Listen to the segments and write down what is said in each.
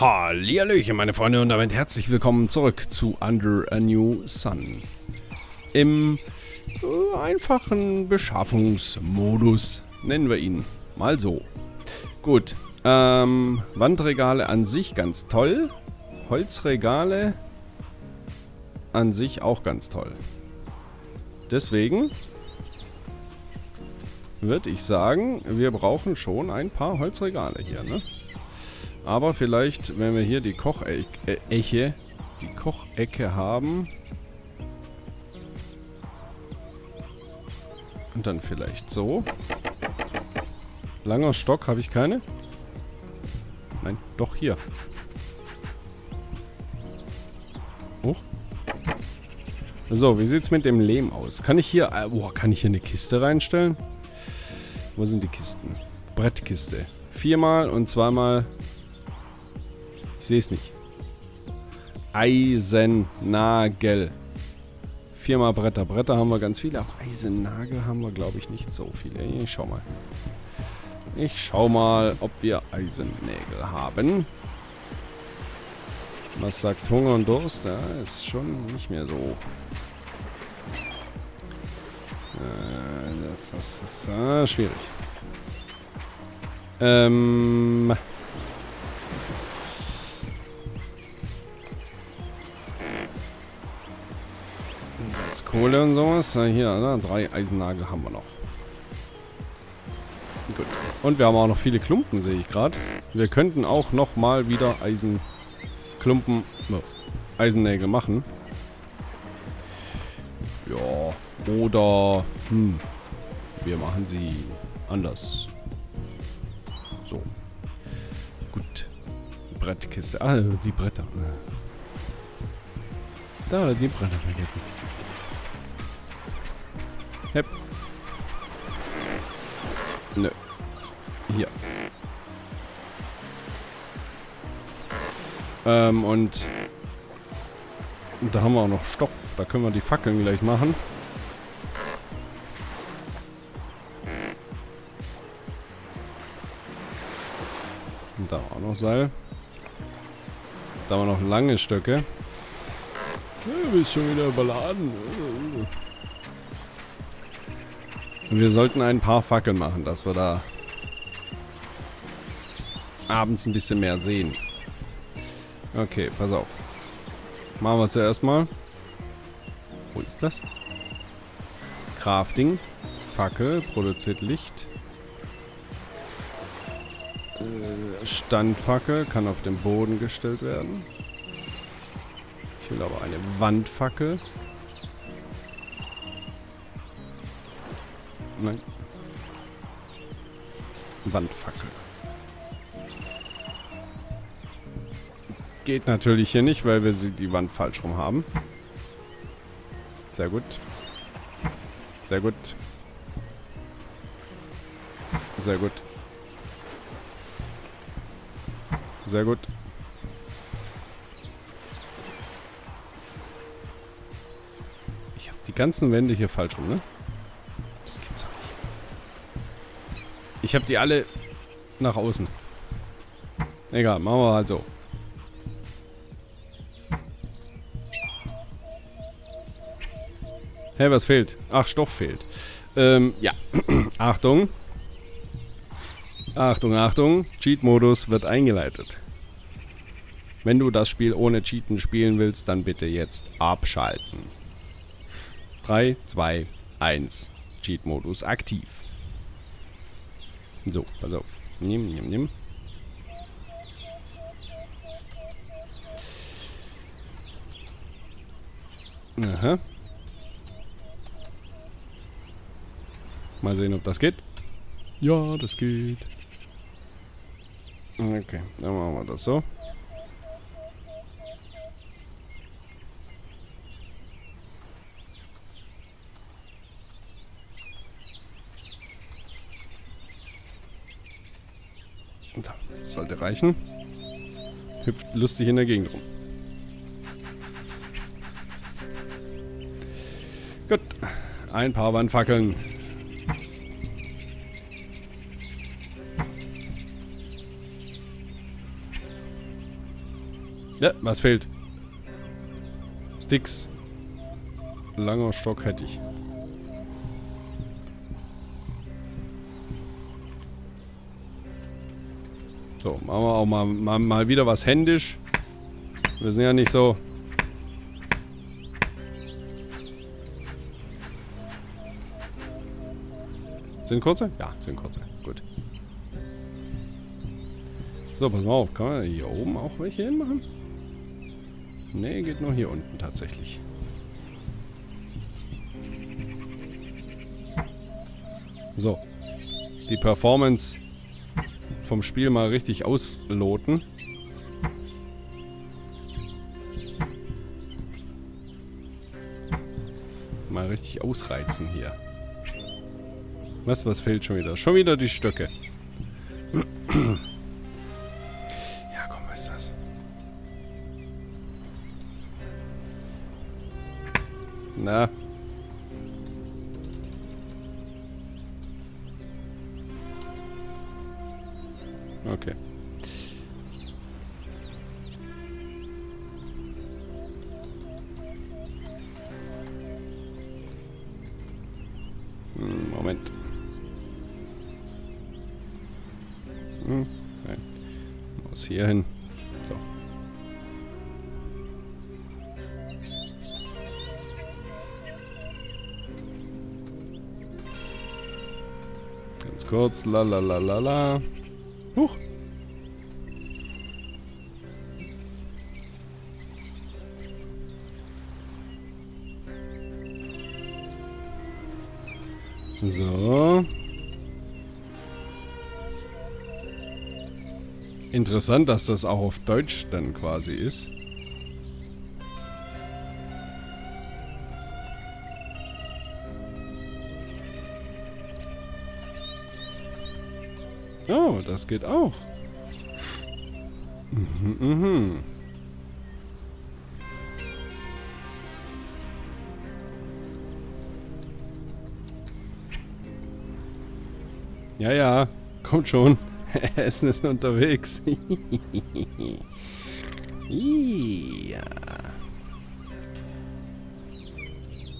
Hallihallöchen, meine Freunde, und damit herzlich willkommen zurück zu Under A New Sun. Im einfachen Beschaffungsmodus, nennen wir ihn mal so. Gut, Wandregale an sich ganz toll. Holzregale an sich auch ganz toll. Deswegen würde ich sagen, wir brauchen schon ein paar Holzregale hier, ne? Aber vielleicht, wenn wir hier die Kochecke haben. Und dann vielleicht so. Langer Stock habe ich keine. Nein, doch hier. Hoch. So, wie sieht es mit dem Lehm aus? Kann ich hier... Boah, kann ich hier eine Kiste reinstellen? Wo sind die Kisten? Brettkiste. 4x und 2x... Ich sehe es nicht. Eisennagel. 4x Bretter. Bretter haben wir ganz viele. Aber Eisennagel haben wir, glaube ich, nicht so viele. Ich schau mal. Ich schau mal, ob wir Eisennägel haben. Was sagt Hunger und Durst? Ja, ist schon nicht mehr so. Das ist schwierig. Kohle und sowas. Hier, na, 3 Eisennagel haben wir noch. Gut. Und wir haben auch noch viele Klumpen, sehe ich gerade. Wir könnten auch nochmal wieder Eisenklumpen, Eisennägel machen. Ja, oder wir machen sie anders. So. Gut. Brettkiste. Ah, die Bretter. Da hat er die Bretter vergessen. Hep. Nö. Hier. Und da haben wir auch noch Stoff. Da können wir die Fackeln gleich machen. Und da haben wir auch noch Seil. Da haben wir noch lange Stöcke. Du bist schon wieder überladen. Wir sollten ein paar Fackeln machen, dass wir da abends ein bisschen mehr sehen. Okay, pass auf. Machen wir zuerst mal. Wo ist das? Crafting. Fackel produziert Licht. Standfackel kann auf den Boden gestellt werden. Ich will aber eine Wandfackel. Nein. Wandfackel. Geht natürlich hier nicht, weil wir die Wand falsch rum haben. Sehr gut. Sehr gut. Sehr gut. Sehr gut. Ich habe die ganzen Wände hier falsch rum, ne? Das gibt's auch nicht. Ich habe die alle nach außen. Egal, machen wir halt so. Hey, was fehlt? Ach, Stoff fehlt. Ja. Achtung. Achtung, Achtung. Cheat-Modus wird eingeleitet. Wenn du das Spiel ohne Cheaten spielen willst, dann bitte jetzt abschalten. 3, 2, 1. Cheat-Modus aktiv. So, pass auf. Nimm. Aha. Mal sehen, ob das geht. Ja, das geht. Okay, dann machen wir das so. Das sollte reichen. Hüpft lustig in der Gegend rum. Gut. Ein paar Wandfackeln. Ja, was fehlt? Sticks. Langer Stock hätte ich. So, machen wir auch mal wieder was händisch. Wir sind ja nicht so... Sind kurze? Ja, sind kurze. Gut. So, pass mal auf. Kann man hier oben auch welche hinmachen? Ne, geht nur hier unten tatsächlich. So. Die Performance vom Spiel mal richtig ausloten. Mal richtig ausreizen hier. Was fehlt schon wieder? Schon wieder die Stöcke. Ja, komm, was ist das? Na. Okay. Moment. Nein. Muss hier hin. So. Ganz kurz. La la la la la. Huch. So. Interessant, dass das auch auf Deutsch dann quasi ist. Oh, das geht auch. Ja, ja, kommt schon. Essen ist unterwegs. Ja.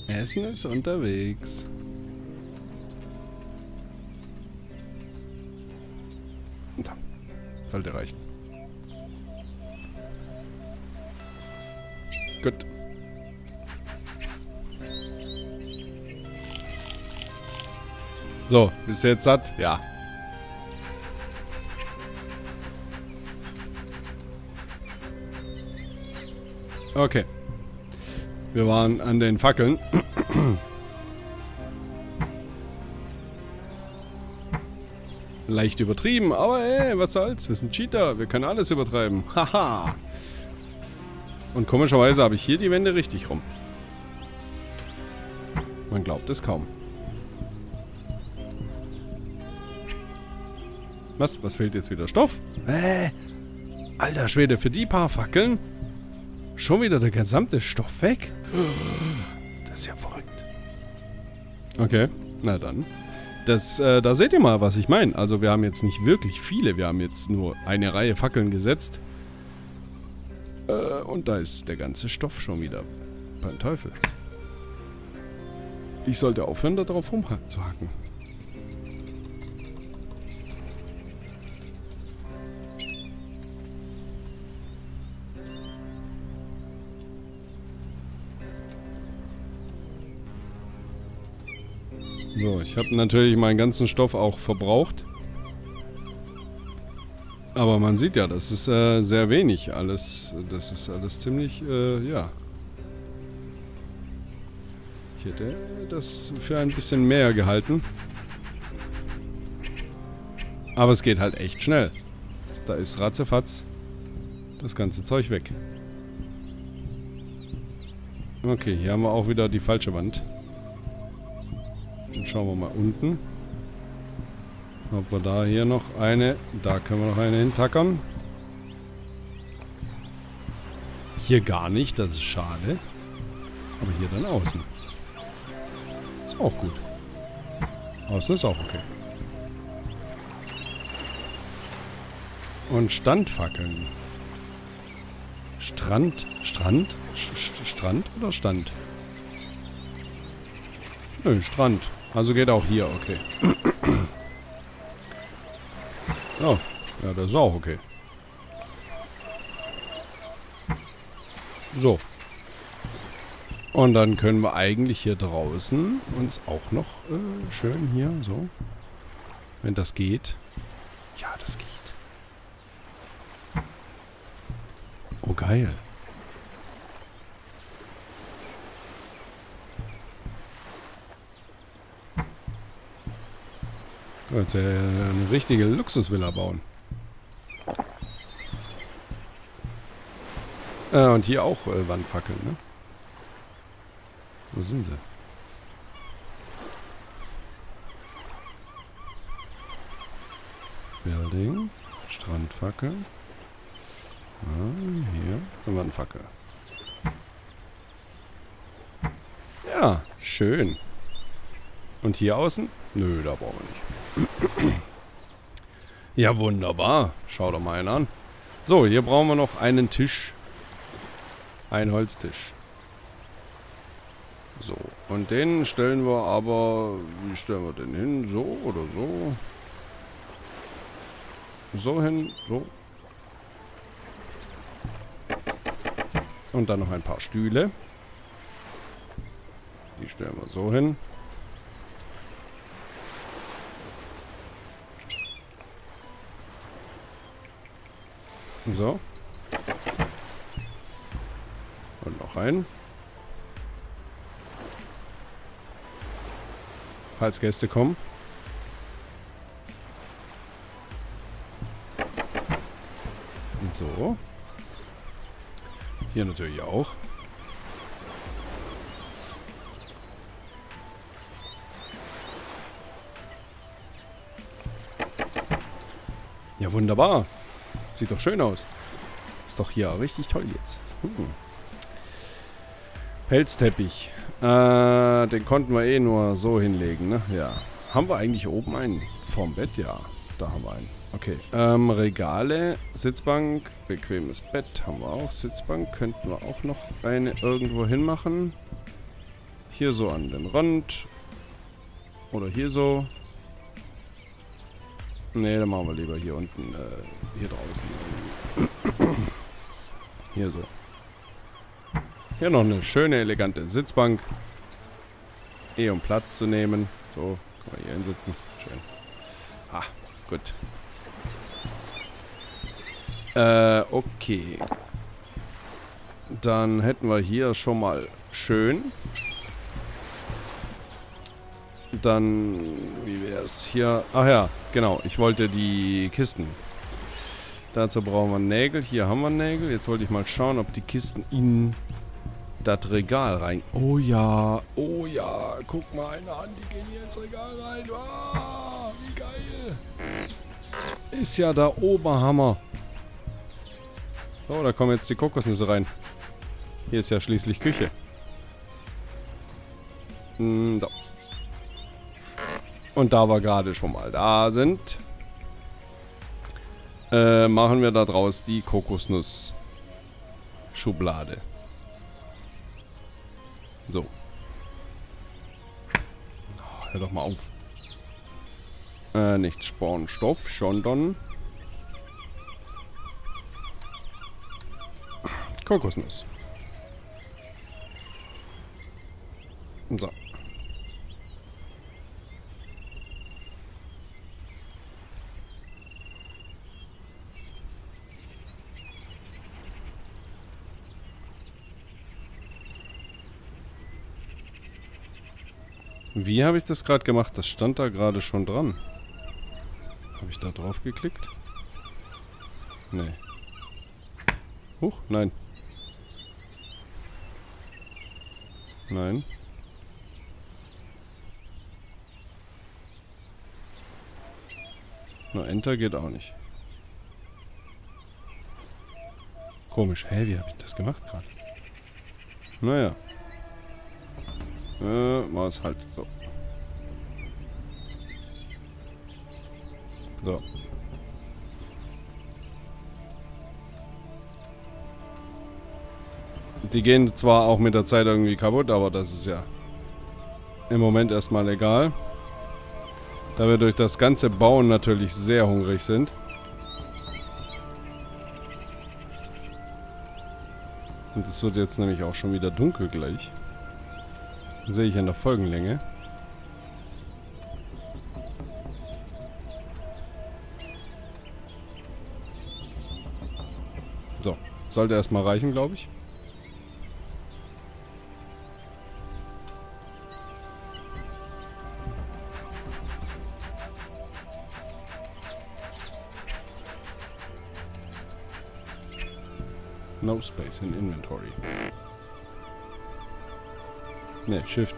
Essen ist unterwegs. So. Sollte reichen. Gut. So, bist du jetzt satt? Ja. Okay. Wir waren an den Fackeln. Leicht übertrieben, aber ey, was soll's? Wir sind Cheater, wir können alles übertreiben. Haha. Und komischerweise habe ich hier die Wände richtig rum. Man glaubt es kaum. Was? Was fehlt jetzt wieder? Stoff? Alter Schwede, für die paar Fackeln? Schon wieder der gesamte Stoff weg? Das ist ja verrückt. Okay, na dann. Da seht ihr mal, was ich meine. Also wir haben jetzt nicht wirklich viele. Wir haben jetzt nur eine Reihe Fackeln gesetzt. Und da ist der ganze Stoff schon wieder. Beim Teufel. Ich sollte aufhören, da drauf rumzuhacken. So, ich habe natürlich meinen ganzen Stoff auch verbraucht. Aber man sieht ja, das ist sehr wenig alles. Das ist alles ziemlich, ja. Ich hätte das für ein bisschen mehr gehalten. Aber es geht halt echt schnell. Da ist ratzefatz das ganze Zeug weg. Okay, hier haben wir auch wieder die falsche Wand. Schauen wir mal unten, ob wir da hier noch eine, da können wir noch eine hintackern. Hier gar nicht, das ist schade. Aber hier dann außen. Ist auch gut. Außen ist auch okay. Und Standfackeln. Strand? Strand? Strand oder Stand? Nö, Strand. Also geht auch hier, okay. Oh, ja, das ist auch okay. So. Und dann können wir eigentlich hier draußen uns auch noch schön hier, so. Wenn das geht. Ja, das geht. Oh, geil. Jetzt eine richtige Luxusvilla bauen. Und hier auch Wandfackeln, ne? Wo sind sie? Building, Strandfackel. Ah, hier, eine Wandfackel. Ja, schön. Und hier außen? Nö, da brauchen wir nicht. Ja, wunderbar. Schau doch mal einen an. So, hier brauchen wir noch einen Tisch. Ein Holztisch. So, und den stellen wir aber... Wie stellen wir den hin? So oder so? So hin, so. Und dann noch ein paar Stühle. Die stellen wir so hin. So. Und noch ein. Falls Gäste kommen. Und so. Hier natürlich auch. Ja, wunderbar. Sieht doch schön aus. Ist doch hier richtig toll jetzt. Pelzteppich. Den konnten wir eh nur so hinlegen, ne? Ja. Haben wir eigentlich oben einen? Vorm Bett? Ja. Da haben wir einen. Okay. Regale, Sitzbank, bequemes Bett haben wir auch. Sitzbank könnten wir auch noch eine irgendwo hinmachen. Hier so an den Rand. Oder hier so. Ne, dann machen wir lieber hier unten. Hier draußen. Hier so. Hier noch eine schöne, elegante Sitzbank. Eh um Platz zu nehmen. So, kann man hier hinsitzen. Schön. Ah, gut. Okay. Dann hätten wir hier schon mal schön. Dann, wie wäre es hier? Ach ja, genau. Ich wollte die Kisten. Dazu brauchen wir Nägel. Hier haben wir Nägel. Jetzt wollte ich mal schauen, ob die Kisten in... das Regal rein. Oh ja, oh ja. Guck mal eine an, die gehen hier ins Regal rein. Ah, wie geil. Ist ja der Oberhammer. So, da kommen jetzt die Kokosnüsse rein. Hier ist ja schließlich Küche. So. Und da wir gerade schon mal da sind, machen wir da draus die Kokosnuss-Schublade. So. Oh, hör doch mal auf. Nicht Spornstoff, Schondon. Kokosnuss. So. Wie habe ich das gerade gemacht? Das stand da gerade schon dran. Habe ich da drauf geklickt? Nee. Huch, nein. Nein. Na, Enter geht auch nicht. Komisch. Hä, wie habe ich das gemacht gerade? Naja. War es halt so. So. Die gehen zwar auch mit der Zeit irgendwie kaputt, aber das ist ja im Moment erstmal egal. Da wir durch das ganze Bauen natürlich sehr hungrig sind. Und es wird jetzt nämlich auch schon wieder dunkel gleich. Das sehe ich an der Folgenlänge. So, sollte erstmal reichen, glaube ich. No space in inventory. Ne, Shift.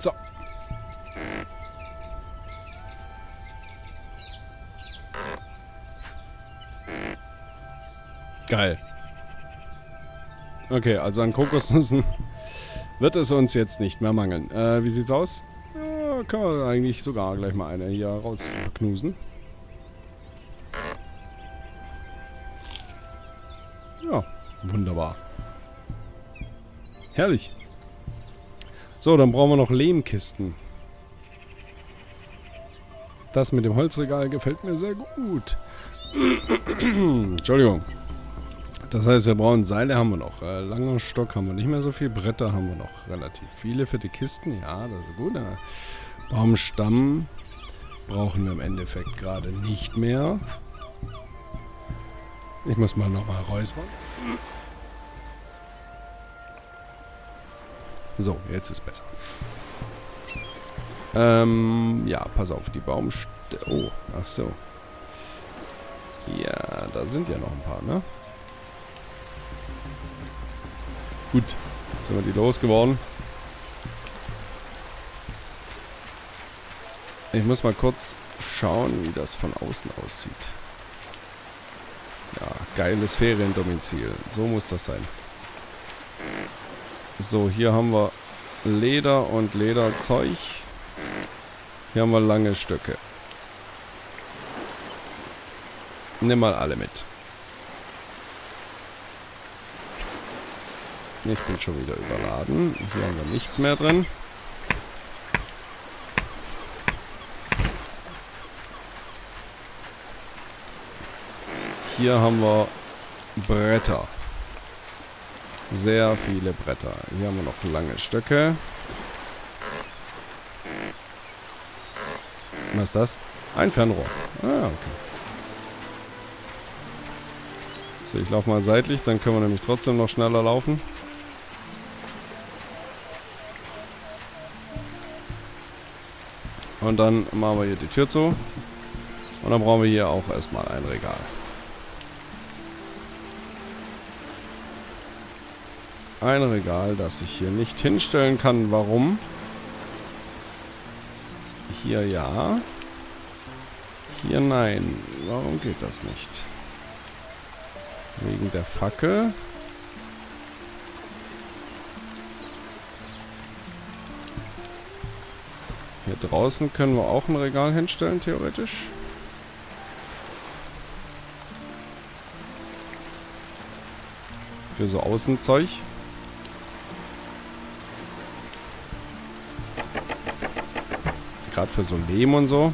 So. Geil. Okay, also an Kokosnüssen wird es uns jetzt nicht mehr mangeln. Wie sieht's aus? Ja, können wir eigentlich sogar gleich mal eine hier rausknusen. Ja, wunderbar. Herrlich. So, dann brauchen wir noch Lehmkisten. Das mit dem Holzregal gefällt mir sehr gut. Entschuldigung. Das heißt, wir brauchen Seile, haben wir noch. Langer Stock haben wir nicht mehr so viel. Bretter haben wir noch relativ viele für die Kisten. Ja, das ist gut. Baumstamm brauchen wir im Endeffekt gerade nicht mehr. Ich muss mal nochmal räuspern. So, jetzt ist besser. Ja, pass auf, die Baumstämme. Oh, ach so. Ja, da sind ja noch ein paar, ne? Gut, jetzt sind wir die losgeworden. Ich muss mal kurz schauen, wie das von außen aussieht. Ja, geiles Feriendomizil. So muss das sein. So, hier haben wir Leder und Lederzeug. Hier haben wir lange Stöcke. Nimm mal alle mit. Ich bin schon wieder überladen. Hier haben wir nichts mehr drin. Hier haben wir Bretter. Sehr viele Bretter. Hier haben wir noch lange Stöcke. Was ist das? Ein Fernrohr. Ah, okay. So, ich laufe mal seitlich, dann können wir nämlich trotzdem noch schneller laufen. Und dann machen wir hier die Tür zu. Und dann brauchen wir hier auch erstmal ein Regal. Ein Regal, das ich hier nicht hinstellen kann. Warum? Hier ja. Hier nein. Warum geht das nicht? Wegen der Fackel. Hier draußen können wir auch ein Regal hinstellen, theoretisch. Für so Außenzeug. Gerade für so Lehm und so.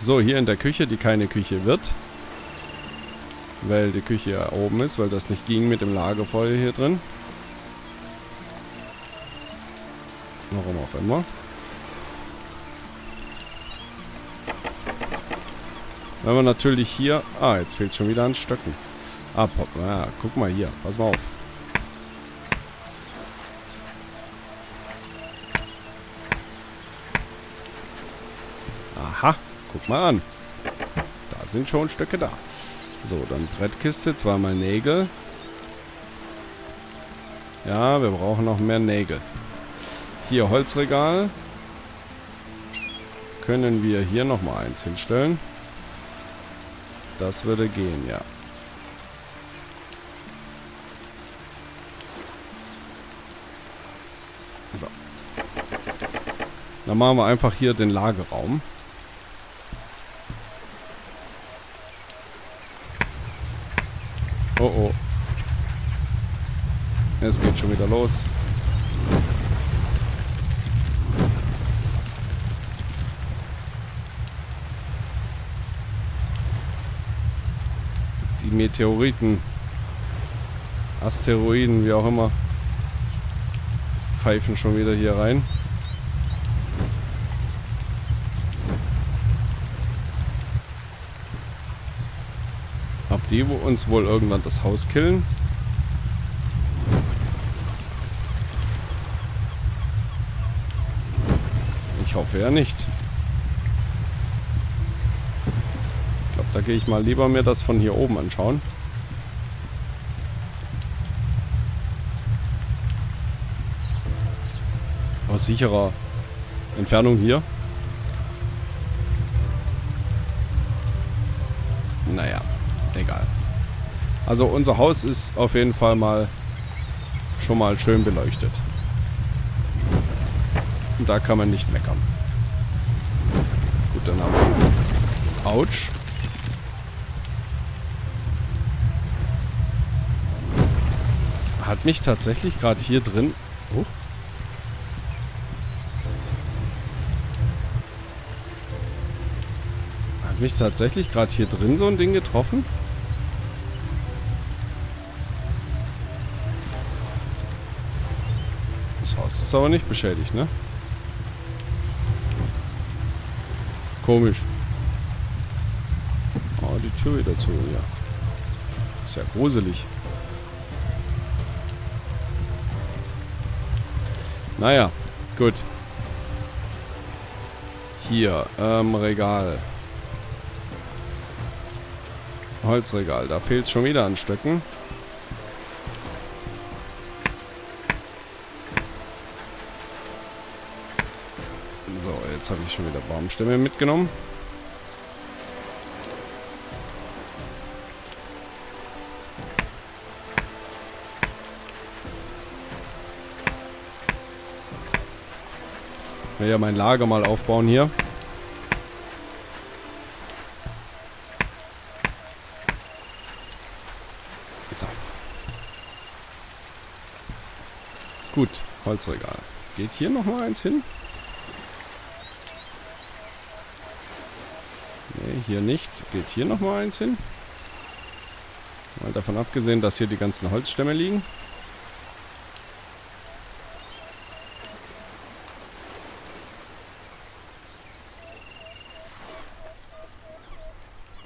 So, hier in der Küche, die keine Küche wird. Weil die Küche ja oben ist, weil das nicht ging mit dem Lagerfeuer hier drin. Warum auch immer. Wenn wir natürlich hier... Ah, jetzt fehlt es schon wieder an Stöcken. Ah, guck mal hier. Pass mal auf. Aha, guck mal an. Da sind schon Stöcke da. So, dann Brettkiste, zweimal Nägel. Ja, wir brauchen noch mehr Nägel. Hier Holzregal. Können wir hier nochmal eins hinstellen? Das würde gehen, ja. So. Dann machen wir einfach hier den Lagerraum. Oh oh. Es geht schon wieder los. Die Meteoriten, Asteroiden, wie auch immer, pfeifen schon wieder hier rein. Ob die uns wohl irgendwann das Haus killen? Ich hoffe ja nicht. Ich glaube, da gehe ich mal lieber mir das von hier oben anschauen. Aus sicherer Entfernung hier. Naja, egal. Also unser Haus ist auf jeden Fall mal schon mal schön beleuchtet. Und da kann man nicht meckern. Gut, dann haben wir... Autsch. Hat mich tatsächlich gerade hier drin... Oh. Mich tatsächlich gerade hier drin so ein Ding getroffen? Das Haus ist aber nicht beschädigt, ne? Komisch. Oh, die Tür wieder zu, ja. Ist ja gruselig. Naja, gut. Hier, Regal. Holzregal, da fehlt es schon wieder an Stöcken. So, jetzt habe ich schon wieder Baumstämme mitgenommen. Ich will ja mein Lager mal aufbauen hier. Gut, Holzregal. Geht hier nochmal eins hin? Ne, hier nicht. Geht hier nochmal eins hin? Mal davon abgesehen, dass hier die ganzen Holzstämme liegen.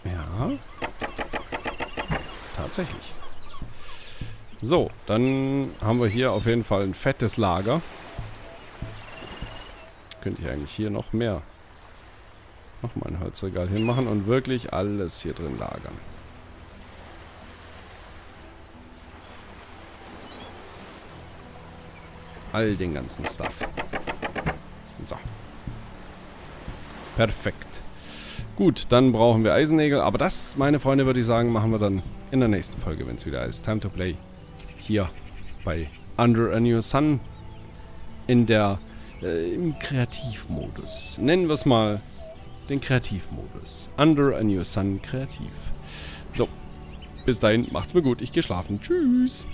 Ja. Tatsächlich. So, dann haben wir hier auf jeden Fall ein fettes Lager. Könnte ich eigentlich hier noch mehr. Nochmal ein Holzregal hinmachen und wirklich alles hier drin lagern. All den ganzen Stuff. So. Perfekt. Gut, dann brauchen wir Eisennägel. Aber das, meine Freunde, würde ich sagen, machen wir dann in der nächsten Folge, wenn es wieder heißt. Time to play. Hier bei Under A New Sun in der im Kreativmodus. Nennen wir es mal den Kreativmodus. Under A New Sun Kreativ. So, bis dahin, macht's mir gut. Ich gehe schlafen. Tschüss.